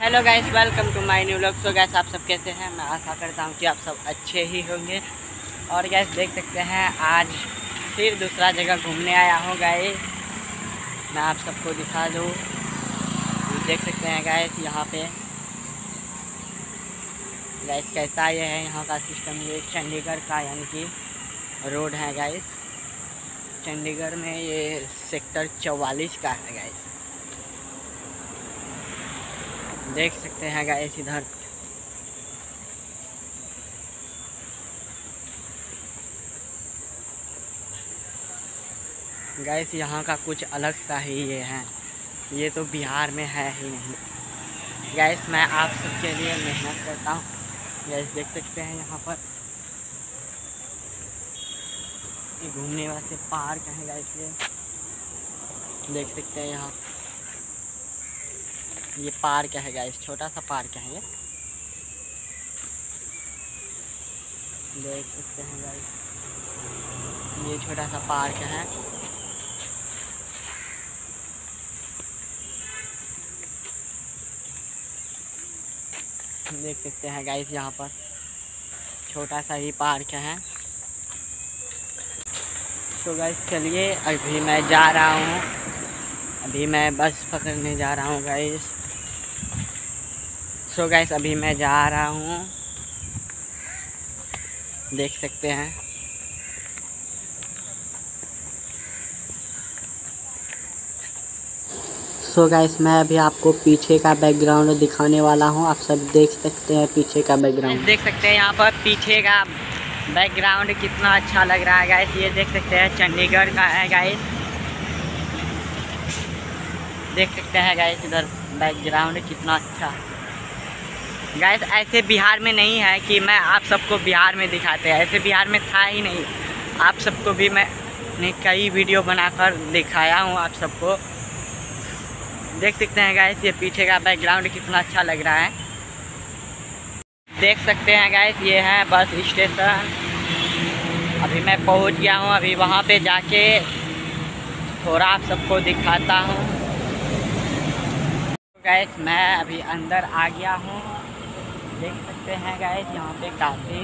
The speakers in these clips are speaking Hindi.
Hello guys, welcome to my new vlog. So guys, आप सब कैसे हैं? मैं आशा करता हूं कि आप सब अच्छे ही होंगे। और गाइस देख सकते हैं, आज फिर दूसरा जगह घूमने आया हूं गाइस। मैं आप सबको दिखा दूं, देख सकते हैं गाइस यहां पे गाइस कैसा ये है यहाँ का सिस्टम। ये चंडीगढ़ का यानी कि रोड है गाइस। चंडीगढ़ में ये सेक्टर 44 का है गाइस। देख सकते हैं गाइस इधर गाइस यहाँ का कुछ अलग सा ही ये है। ये तो बिहार में है ही नहीं गाइस। मैं आप सबके लिए मेहनत करता हूँ गाइस। देख सकते हैं यहाँ पर ये घूमने वाले पार्क है गाइस। ये देख सकते हैं यहाँ ये पार्क है गाइस, छोटा सा पार्क है ये। देख सकते हैं गाइस ये छोटा सा पार्क है। देख सकते हैं गाइस यहाँ पर छोटा सा ही पार्क है। तो गाइस चलिए, अभी मैं जा रहा हूँ, अभी मैं बस पकड़ने जा रहा हूँ गाइस। सो गाइस अभी मैं जा रहा हूँ, देख सकते हैं। सो गाइस मैं अभी आपको पीछे का बैकग्राउंड दिखाने वाला हूँ। आप सब देख सकते हैं पीछे का बैकग्राउंड। देख सकते हैं यहाँ पर पीछे का बैकग्राउंड कितना अच्छा लग रहा है गाइस। ये देख सकते हैं चंडीगढ़ का है गाइस। देख सकते हैं गाइस इधर बैकग्राउंड कितना अच्छा गाइस। ऐसे बिहार में नहीं है कि मैं आप सबको बिहार में दिखाते हैं, ऐसे बिहार में था ही नहीं। आप सबको भी मैंने कई वीडियो बनाकर दिखाया हूँ आप सबको। देख सकते हैं गाइस ये पीछे का बैकग्राउंड कितना अच्छा लग रहा है। देख सकते हैं गाइस ये है बस स्टेशन। अभी मैं पहुँच गया हूँ, अभी वहाँ पे जाके थोड़ा आप सबको दिखाता हूँ। गाइस मैं अभी अंदर आ गया हूँ। देख सकते हैं गाइस यहाँ पे काफ़ी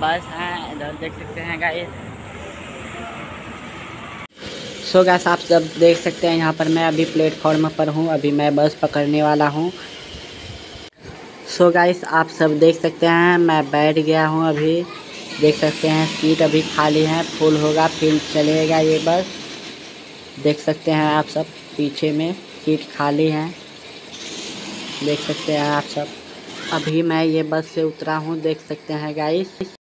बस हैं इधर। देख सकते हैं गाइस। सो गाइस आप सब देख सकते हैं यहाँ पर मैं अभी प्लेटफॉर्म पर हूँ, अभी मैं बस पकड़ने वाला हूँ। सो गाइस आप सब देख सकते हैं मैं बैठ गया हूँ। अभी देख सकते हैं सीट अभी खाली है, फुल होगा फिर चलेगा ये बस। देख सकते हैं आप सब पीछे में सीट खाली है। देख सकते हैं आप सब अभी मैं ये बस से उतरा हूँ। देख सकते हैं गाइस।